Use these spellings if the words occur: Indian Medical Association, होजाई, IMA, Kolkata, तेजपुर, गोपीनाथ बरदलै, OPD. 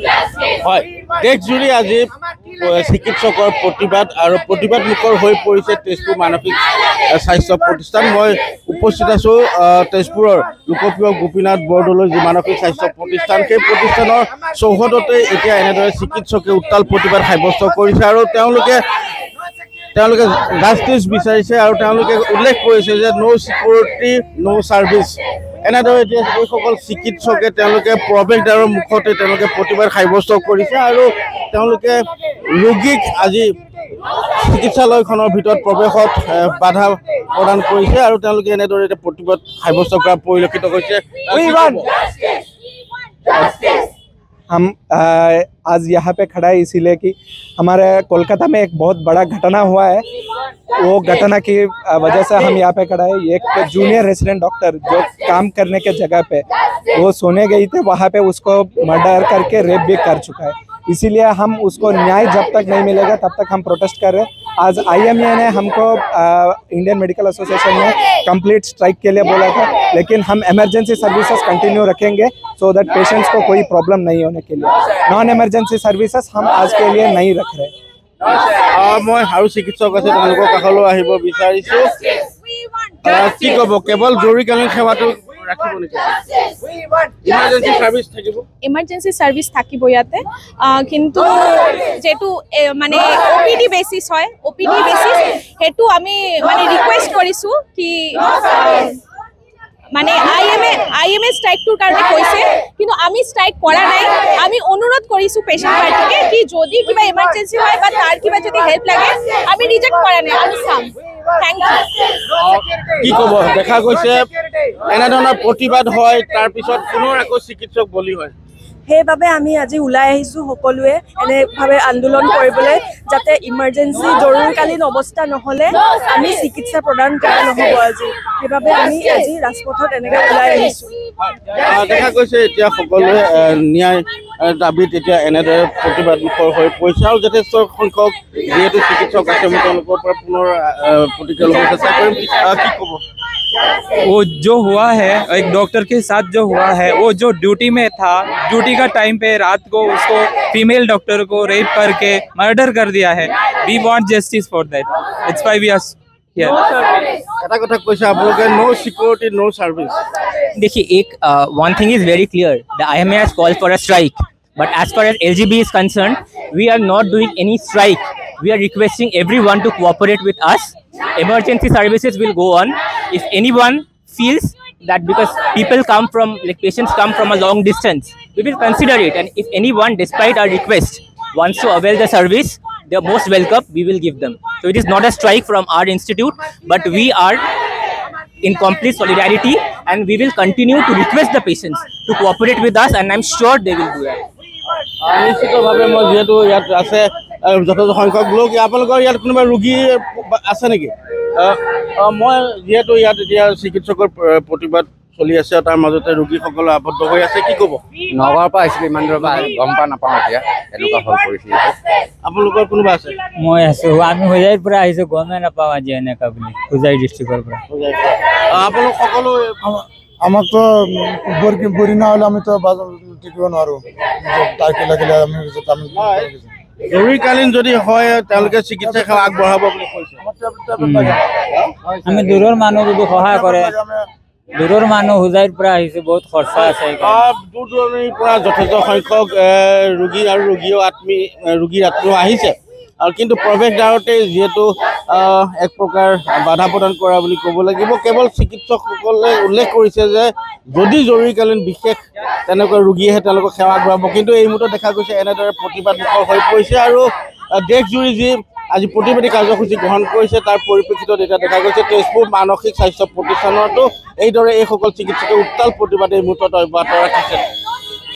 देशजुरी आज चिकित्सक मुखर हो पड़े तेजपुर मानसिक स्वास्थ्य प्रतिष्ठान। मैं उपस्थित आसो तेजपुर लोकप्रिय गोपीनाथ बरदलै जी मानसिक स्वास्थ्य प्रतिष्ठान, सही प्रतिष्ठान चौहदते इतना एने चिकित्सके उत्ताल प्रतिबाद सब्यस्त कर जस्टिस विचारिसे और उल्लेख कर नो सिक्योरिटी नो सर्विस। एनेदरे चिकित्सके प्रवेशद्वार मुखते सब्यस्त कर रोगीक आज चिकित्सालय भर प्रवेश बाधा प्रदान कर सब्यस्त कर परिलक्षित होते। हम आज यहाँ पे खड़ा है इसीलिए कि हमारे कोलकाता में एक बहुत बड़ा घटना हुआ है, वो घटना की वजह से हम यहाँ पे खड़ा है। एक जूनियर रेसिडेंट डॉक्टर जो काम करने के जगह पे वो सोने गई थे, वहाँ पे उसको मर्डर करके रेप भी कर चुका है। इसीलिए हम उसको न्याय जब तक नहीं मिलेगा तब तक हम प्रोटेस्ट कर रहे हैं। आज IMA ने हमको इंडियन मेडिकल एसोसिएशन ने कंप्लीट स्ट्राइक के लिए बोला था, लेकिन हम इमरजेंसी सर्विसेज कंटिन्यू रखेंगे सो दैट पेशेंट्स को कोई प्रॉब्लम नहीं होने के लिए। नॉन इमरजेंसी सर्विसेज हम आज के लिए नहीं रख रहे। मैं और चिकित्सक विचार केवल जरूरीकालीन सेवा इमार्जेंसी सर्विस থাকিব ইয়াতে, কিন্তু যেটু মানে OPD বেসিস হয় OPD বেসিস হেতু আমি মানে রিকোয়েস্ট করিছো কি মানে IMA স্ট্রাইকটোর কারণে কইছে, কিন্তু আমি স্ট্রাইক করা নাই। আমি অনুরোধ করিছো পেশেন্ট পার্টিকে কি যদি কিবা ইমার্জেন্সি হয় বা তার কিবা যদি হেল্প লাগে আমি রিজেক্ট করা নাই। আমি সাম থ্যাঙ্ক ইউ কি কব দেখা কইছে एनेधৰণৰ প্ৰতিবাদ হয়, তাৰ পিছত পুনৰ আকৌ চিকিৎসক বলি হয়। সেইভাবে আমি আজি উলাই আহিছো সকলোৱে এনেভাৱে আন্দোলন কৰিবলৈ, যাতে ইমাৰ্জেন্সি জৰুৰীকালীন অৱস্থা নহলে আমি চিকিৎসা প্ৰদান কৰা নহব। আজি সেইভাবে আমি আজি ৰাজপথত এনেকৈ উলাই আহিছো। দেখা গৈছে এতিয়া সকলোৱে ন্যায় দাবীত এতিয়া এনেদৰে প্ৰতিবাদ হৈ পৰিছে আৰু যথেষ্ট সংখ্যক যিহেতু চিকিৎসক আছে তেওঁলোকৰ পৰা পুনৰ প্ৰতিক্ৰিয়া লবলৈ চেষ্টা কৰিম। কি ক'ব वो जो हुआ है एक डॉक्टर के साथ जो हुआ है, वो जो ड्यूटी में था ड्यूटी का टाइम पे रात को उसको फीमेल डॉक्टर को रेप करके मर्डर कर दिया है। We want justice for that, it's why we are here. ऐसा कथा कुछ आप लोग नो सिक्योरिटी नो सर्विस। देखिए एक one thing is very clear, the IMA has called for a strike, but as far as LGB is concern we are not doing any strike. We are requesting everyone to cooperate with us. Emergency services will go on. If anyone feels that because people come from, like patients come from a long distance, we will consider it. And if anyone, despite our request, wants to avail the service, they are most welcome. We will give them. So it is not a strike from our institute, but we are in complete solidarity, and we will continue to request the patients to cooperate with us. And I'm sure they will do that. যথেষ্ট সংখ্যক লোক আপোনালোকৰ ইয়াত কোনোবা ৰোগী আছে নেকি? মই যিহেতু ইয়াত এতিয়া চিকিৎসকৰ প্ৰতিবাদ চলি আছে, তাৰ মাজতে ৰোগীসকল আবদ্ধ হৈ আছে। কি ক'ব? নগৰৰ পৰা আহিছিলোঁ, ইমান দূৰৰ পৰা গম পা নাপাওঁ এতিয়া এনেকুৱা হৈ পৰিছে। আপোনালোকৰ কোনোবা আছে? মই আছোঁ, আমি হোজাইৰ পৰা আহিছোঁ, গমেই নাপাওঁ আজি এনেকুৱা বুলি। হোজাই ডিষ্ট্ৰিক্টৰ পৰা আপোনালোক সকলো আমাক তো বৰি না হ'লে আমি তো টিকিব নোৱাৰোঁ। তাৰ লাগিলে আমি জৰুৰীকালীন যদি হয় তেওঁলোকে চিকিৎসা সেৱা আগবঢ়াব বুলি কৈছে। আমি দূৰৰ মানুহ যদি সহায় কৰে, দূৰৰ মানুহ হোজাইৰ পৰা আহিছে, বহুত খৰচা আছে। দূৰ দূৰণিৰ পৰা যথেষ্ট সংখ্যক ৰোগী আৰু ৰোগীৰ আত্মীয় আহিছে, আৰু কিন্তু প্ৰৱেশদ্বাৰতে যিহেতু এক প্ৰকাৰ বাধা প্ৰদান কৰা বুলি ক'ব লাগিব। কেৱল চিকিৎসকসকলে উল্লেখ কৰিছে যে যদি জৰুৰীকালীন বিশেষ তেনেকুৱা ৰোগীয়েহে তেওঁলোকক সেৱা আগবঢ়াব, কিন্তু এই মুহূৰ্তত দেখা গৈছে এনেদৰে প্ৰতিবাদমুখৰ হৈ পৰিছে। আৰু দেশজুৰি যি আজি প্ৰতিবাদী কাৰ্যসূচী গ্ৰহণ কৰিছে তাৰ পৰিপ্ৰেক্ষিতত এতিয়া দেখা গৈছে তেজপুৰ মানসিক স্বাস্থ্য প্ৰতিষ্ঠানতো এইদৰে এইসকল চিকিৎসকে উত্তাল প্ৰতিবাদ এই মুহূৰ্তত অব্যাহত ৰাখিছে।